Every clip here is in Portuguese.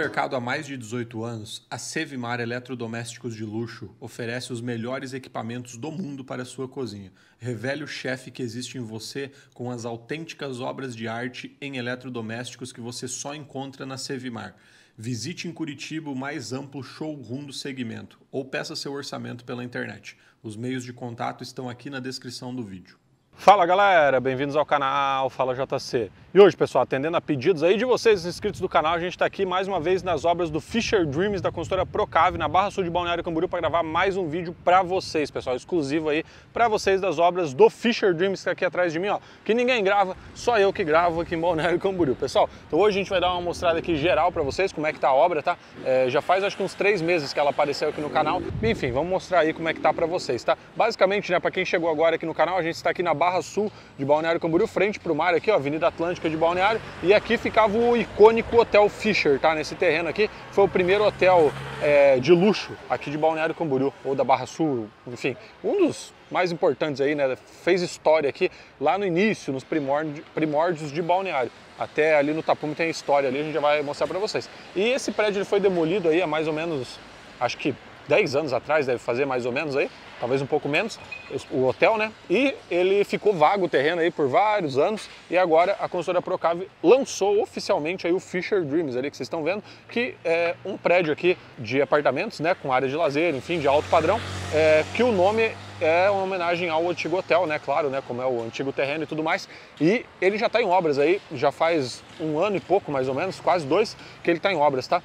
mercado há mais de 18 anos, a Cevimar Eletrodomésticos de Luxo oferece os melhores equipamentos do mundo para a sua cozinha. Revele o chefe que existe em você com as autênticas obras de arte em eletrodomésticos que você só encontra na Cevimar. Visite em Curitiba o mais amplo showroom do segmento ou peça seu orçamento pela internet. Os meios de contato estão aqui na descrição do vídeo. Fala galera, bem-vindos ao canal Fala JC. E hoje, pessoal, atendendo a pedidos aí de vocês, inscritos do canal, a gente está aqui mais uma vez nas obras do Fischer Dreams da consultora Procave, na Barra Sul de Balneário Camboriú, para gravar mais um vídeo para vocês, pessoal, exclusivo aí para vocês das obras do Fischer Dreams, que está aqui atrás de mim, ó, que ninguém grava, só eu que gravo aqui em Balneário Camboriú, pessoal. Então hoje a gente vai dar uma mostrada aqui geral para vocês, como é que tá a obra, tá? Já faz acho que uns 3 meses que ela apareceu aqui no canal. Enfim, vamos mostrar aí como é que tá para vocês, tá? Basicamente, né, para quem chegou agora aqui no canal, a gente está aqui na Barra Sul de Balneário Camboriú, frente para o mar aqui, ó, Avenida Atlântica de Balneário, e aqui ficava o icônico Hotel Fischer, tá? Nesse terreno aqui, foi o primeiro hotel de luxo aqui de Balneário Camboriú, ou da Barra Sul, enfim, um dos mais importantes aí, né? Fez história aqui lá no início, nos primórdios de Balneário. Até ali no Tapume tem história ali, a gente já vai mostrar para vocês. E esse prédio ele foi demolido aí há mais ou menos, acho que 10 anos atrás, deve fazer mais ou menos aí, talvez um pouco menos, o hotel, né? E ele ficou vago o terreno aí por vários anos e agora a consultora Procave lançou oficialmente aí o Fischer Dreams ali que vocês estão vendo, que é um prédio aqui de apartamentos, né? Com área de lazer, enfim, de alto padrão, que o nome é uma homenagem ao antigo hotel, né? Claro, né? Como é o antigo terreno e tudo mais. E ele já está em obras aí, já faz 1 ano e pouco mais ou menos, quase 2, que ele está em obras, tá?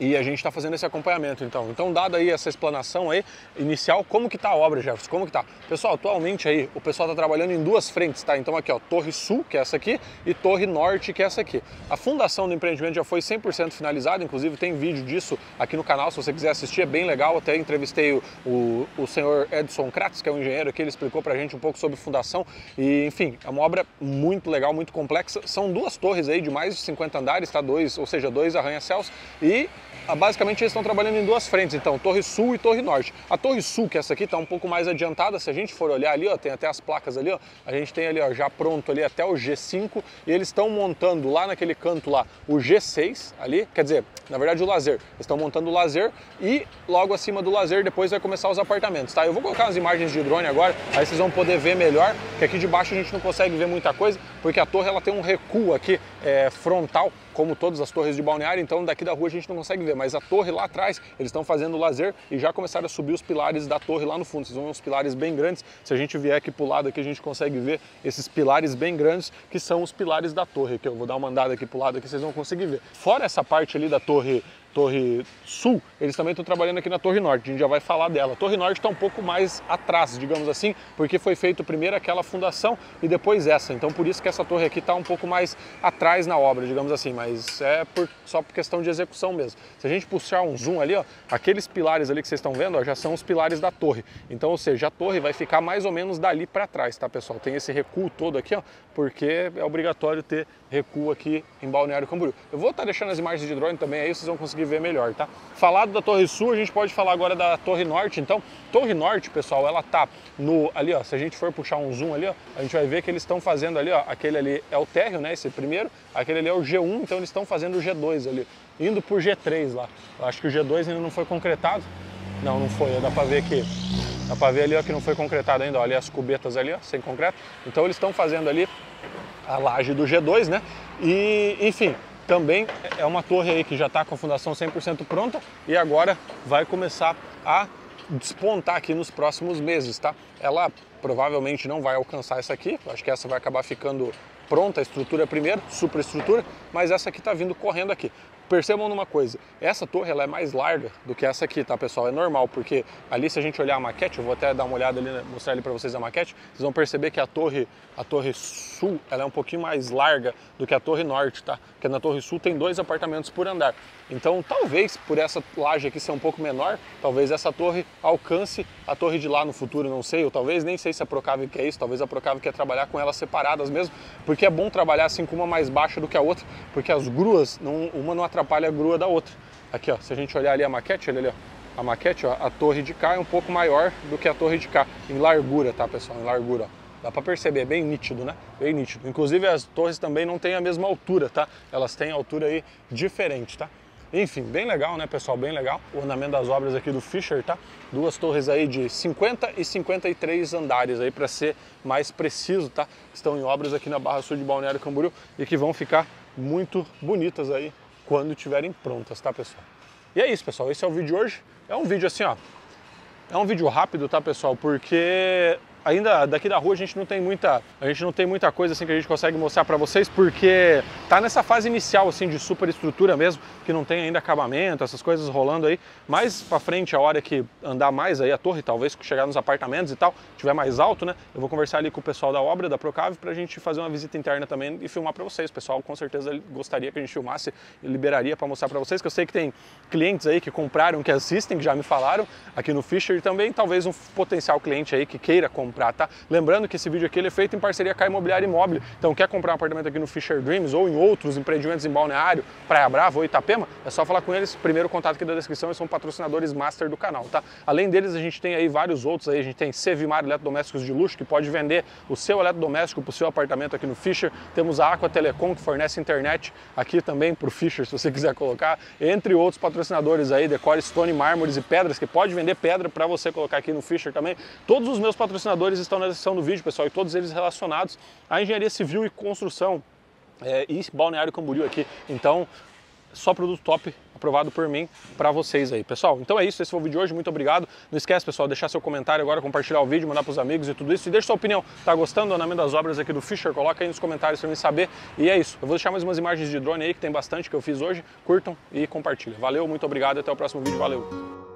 E a gente está fazendo esse acompanhamento, então. Então, dada aí essa explanação aí, inicial, como que tá a obra, Jefferson? Como que tá? Pessoal, atualmente aí, o pessoal tá trabalhando em 2 frentes, tá? Então aqui, ó, Torre Sul, que é essa aqui, e Torre Norte, que é essa aqui. A fundação do empreendimento já foi 100% finalizada, inclusive tem vídeo disso aqui no canal, se você quiser assistir, é bem legal. Até entrevistei o senhor Edson Kratz, que é um engenheiro aqui, ele explicou pra gente um pouco sobre fundação. E, enfim, é uma obra muito legal, muito complexa. São 2 torres aí de mais de 50 andares, tá? 2 arranha-céus e... Basicamente eles estão trabalhando em 2 frentes, então, Torre Sul e Torre Norte. A Torre Sul, que essa aqui está um pouco mais adiantada, se a gente for olhar ali, ó, tem até as placas ali, ó, a gente tem ali, ó, já pronto ali até o G5, e eles estão montando lá naquele canto lá o G6 ali, quer dizer, na verdade o lazer. Eles estão montando o lazer e logo acima do lazer depois vai começar os apartamentos, tá? Eu vou colocar as imagens de drone agora, aí vocês vão poder ver melhor, que aqui de baixo a gente não consegue ver muita coisa, porque a torre ela tem um recuo aqui frontal, como todas as torres de Balneário, então daqui da rua a gente não consegue ver, mas a torre lá atrás, eles estão fazendo o lazer e já começaram a subir os pilares da torre lá no fundo, vocês vão ver uns pilares bem grandes, se a gente vier aqui pro lado aqui a gente consegue ver esses pilares bem grandes, que são os pilares da torre, que eu vou dar uma andada aqui pro lado aqui, vocês vão conseguir ver. Fora essa parte ali da Torre Sul, eles também estão trabalhando aqui na Torre Norte, a gente já vai falar dela. A Torre Norte está um pouco mais atrás, digamos assim, porque foi feito primeiro aquela fundação e depois essa, então por isso que essa torre aqui está um pouco mais atrás na obra, digamos assim, mas é só por questão de execução mesmo. Se a gente puxar um zoom ali, ó, aqueles pilares ali que vocês estão vendo, ó, já são os pilares da torre, então, ou seja, a torre vai ficar mais ou menos dali para trás, tá pessoal? Tem esse recuo todo aqui, ó, porque é obrigatório ter recuo aqui em Balneário Camboriú. Eu vou estar deixando as imagens de drone também, aí vocês vão conseguir ver melhor, tá? Falado da Torre Sul, a gente pode falar agora da Torre Norte, então. Torre Norte, pessoal, ela tá no... Ali, ó, se a gente for puxar um zoom ali, ó, a gente vai ver que eles estão fazendo ali, ó, aquele ali é o térreo, né, esse primeiro, aquele ali é o G1, então eles estão fazendo o G2 ali, indo por G3 lá. Eu acho que o G2 ainda não foi concretado. Não, não foi, dá pra ver que... Dá pra ver ali, ó, que não foi concretado ainda, ó, ali as cubetas ali, ó, sem concreto. Então eles estão fazendo ali a laje do G2, né, e, enfim... Também é uma torre aí que já está com a fundação 100% pronta e agora vai começar a despontar aqui nos próximos meses, tá? Ela provavelmente não vai alcançar essa aqui, acho que essa vai acabar ficando pronta, a estrutura primeiro, superestrutura, mas essa aqui está vindo correndo aqui. Percebam numa coisa, essa torre ela é mais larga do que essa aqui, tá pessoal? É normal, porque ali se a gente olhar a maquete, eu vou até dar uma olhada ali, né, mostrar ali pra vocês a maquete, vocês vão perceber que a torre Sul, ela é um pouquinho mais larga do que a Torre Norte, tá? Porque na Torre Sul tem 2 apartamentos por andar. Então, talvez, por essa laje aqui ser um pouco menor, talvez essa torre alcance a torre de lá no futuro, não sei, ou talvez, nem sei se a Procave quer isso, talvez a Procave quer trabalhar com elas separadas mesmo, porque é bom trabalhar assim com uma mais baixa do que a outra, porque as gruas, uma não atrapalha a grua da outra. Aqui, ó, se a gente olhar ali a maquete, olha ali, ó, a maquete, ó, a torre de cá é um pouco maior do que a torre de cá, em largura, tá, pessoal? Em largura, ó. Dá pra perceber, é bem nítido, né? Bem nítido. Inclusive, as torres também não têm a mesma altura, tá? Elas têm altura aí diferente, tá? Enfim, bem legal, né, pessoal? Bem legal. O andamento das obras aqui do Fischer, tá? Duas torres aí de 50 e 53 andares aí, para ser mais preciso, tá? Estão em obras aqui na Barra Sul de Balneário Camboriú e que vão ficar muito bonitas aí quando estiverem prontas, tá, pessoal? E é isso, pessoal. Esse é o vídeo de hoje. É um vídeo assim, ó. É um vídeo rápido, tá, pessoal? Porque ainda daqui da rua a gente não tem muita coisa assim que a gente consegue mostrar para vocês, porque tá nessa fase inicial assim de superestrutura mesmo, que não tem ainda acabamento, essas coisas rolando aí. Mais para frente, a hora que andar mais aí a torre, talvez chegar nos apartamentos e tal, tiver mais alto, né? Eu vou conversar ali com o pessoal da obra da Procave pra gente fazer uma visita interna também e filmar para vocês. O pessoal com certeza gostaria que a gente filmasse e liberaria para mostrar para vocês, que eu sei que tem clientes aí que compraram, que assistem, que já me falaram aqui no Fischer também, talvez um potencial cliente aí que queira comprar. Tá? Lembrando que esse vídeo aqui ele é feito em parceria com a Imobiliária Imobille. Então, quer comprar um apartamento aqui no Fischer Dreams ou em outros empreendimentos em Balneário, Praia Brava ou Itapema? É só falar com eles. Primeiro contato aqui da descrição, eles são patrocinadores master do canal, tá? Além deles, a gente tem aí vários outros aí. A gente tem Cevimar Eletrodomésticos de Luxo, que pode vender o seu eletrodoméstico para o seu apartamento aqui no Fischer. Temos a Aqua Telecom, que fornece internet aqui também para o Fischer, se você quiser colocar. Entre outros patrocinadores aí, Decore Stone, mármores e pedras, que pode vender pedra para você colocar aqui no Fischer também. Todos os meus patrocinadores estão na descrição do vídeo, pessoal, e todos eles relacionados à engenharia civil e construção e Balneário Camboriú aqui. Então, só produto top, aprovado por mim, para vocês aí, pessoal. Então é isso, esse foi o vídeo de hoje, muito obrigado. Não esquece, pessoal, deixar seu comentário agora, compartilhar o vídeo, mandar para os amigos e tudo isso. E deixa sua opinião, tá gostando do andamento das obras aqui do Fischer? Coloca aí nos comentários para mim saber. E é isso, eu vou deixar mais umas imagens de drone aí, que tem bastante, que eu fiz hoje. Curtam e compartilhem. Valeu, muito obrigado, até o próximo vídeo, valeu!